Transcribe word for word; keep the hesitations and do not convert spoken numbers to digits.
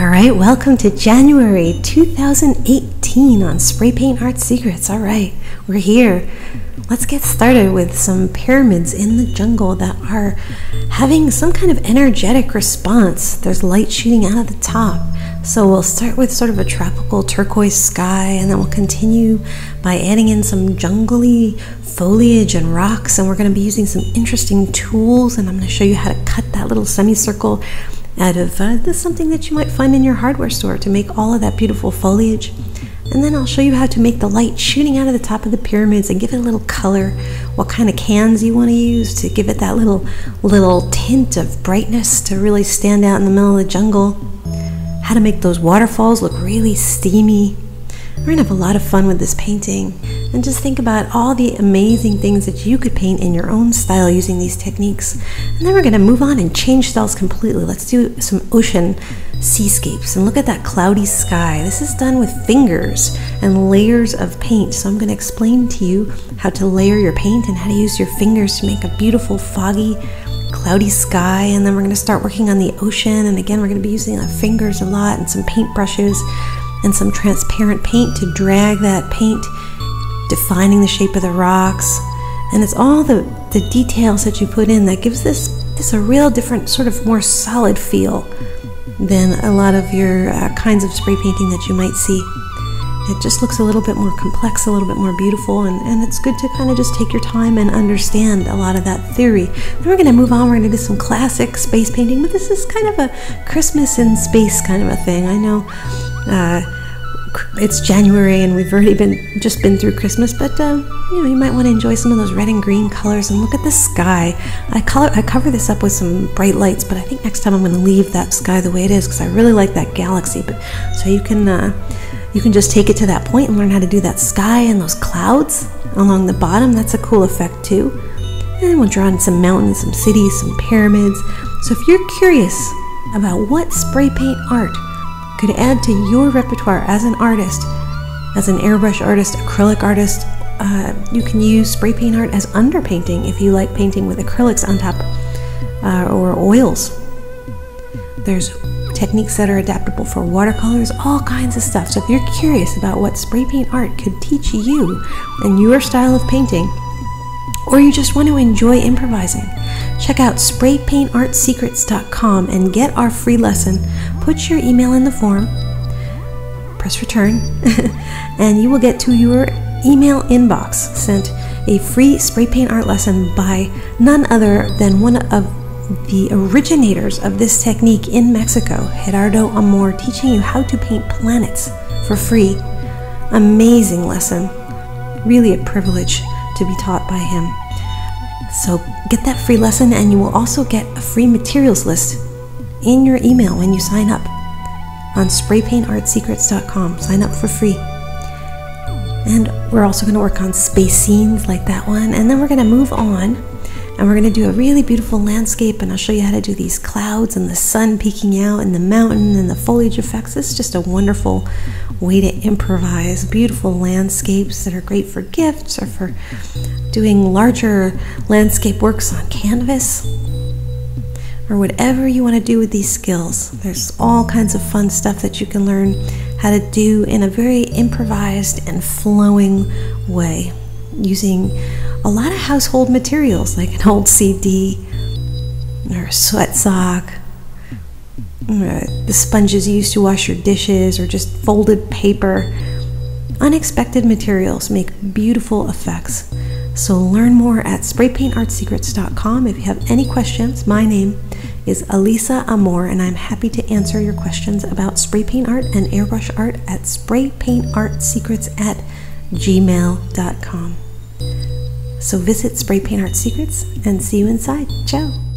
All right, welcome to January two thousand eighteen on Spray Paint Art Secrets. All right, we're here. Let's get started with some pyramids in the jungle that are having some kind of energetic response. There's light shooting out of the top. So we'll start with sort of a tropical turquoise sky, and then we'll continue by adding in some jungly foliage and rocks. And we're gonna be using some interesting tools, and I'm gonna show you how to cut that little semicircle out of uh, this, something that you might find in your hardware store to make all of that beautiful foliage. And then I'll show you how to make the light shooting out of the top of the pyramids and give it a little color, what kind of cans you want to use to give it that little little tint of brightness to really stand out in the middle of the jungle, how to make those waterfalls look really steamy. We're gonna have a lot of fun with this painting, and just think about all the amazing things that you could paint in your own style using these techniques. And then we're gonna move on and change styles completely. Let's do some ocean seascapes, and look at that cloudy sky. This is done with fingers and layers of paint, so I'm gonna explain to you how to layer your paint and how to use your fingers to make a beautiful foggy cloudy sky. And then we're gonna start working on the ocean, and again we're gonna be using our fingers a lot and some paint brushes and some transparent paint to drag that paint, defining the shape of the rocks. And it's all the, the details that you put in that gives this, this a real different sort of more solid feel than a lot of your uh, kinds of spray painting that you might see. It just looks a little bit more complex, a little bit more beautiful, and, and it's good to kind of just take your time and understand a lot of that theory. Then we're going to move on. We're going to do some classic space painting, but this is kind of a Christmas in space kind of a thing. I know Uh, it's January and we've already been just been through Christmas, but uh, you know, you might want to enjoy some of those red and green colors. And look at the sky. I color I cover this up with some bright lights, but I think next time I'm going to leave that sky the way it is because I really like that galaxy. But so you can uh, you can just take it to that point and learn how to do that sky and those clouds along the bottom. That's a cool effect too. And we'll draw in some mountains, some cities, some pyramids. So if you're curious about what spray paint art could add to your repertoire as an artist, as an airbrush artist, acrylic artist. Uh, you can use spray paint art as underpainting if you like painting with acrylics on top uh, or oils. There's techniques that are adaptable for watercolors, all kinds of stuff. So if you're curious about what spray paint art could teach you and your style of painting, or you just want to enjoy improvising, check out spray paint art secrets dot com and get our free lesson. Put your email in the form, press return, and you will get to your email inbox sent a free spray paint art lesson by none other than one of the originators of this technique in Mexico, Gerardo Amor, teaching you how to paint planets for free. Amazing lesson. Really a privilege to be taught by him. So get that free lesson, and you will also get a free materials list in your email when you sign up on spray paint art secrets dot com. Sign up for free. And we're also going to work on space scenes like that one, and then we're going to move on and we're going to do a really beautiful landscape, and I'll show you how to do these clouds and the sun peeking out and the mountain and the foliage effects. It's just a wonderful way to improvise beautiful landscapes that are great for gifts or for doing larger landscape works on canvas, or whatever you want to do with these skills. There's all kinds of fun stuff that you can learn how to do in a very improvised and flowing way using a lot of household materials like an old C D or a sweat sock, or the sponges you use to wash your dishes, or just folded paper. Unexpected materials make beautiful effects. So learn more at spray paint art secrets dot com. If you have any questions, my name is Alisa Amor, and I'm happy to answer your questions about spray paint art and airbrush art at spray paint art secrets at gmail dot com. So visit Spray Paint Art Secrets and see you inside. Ciao!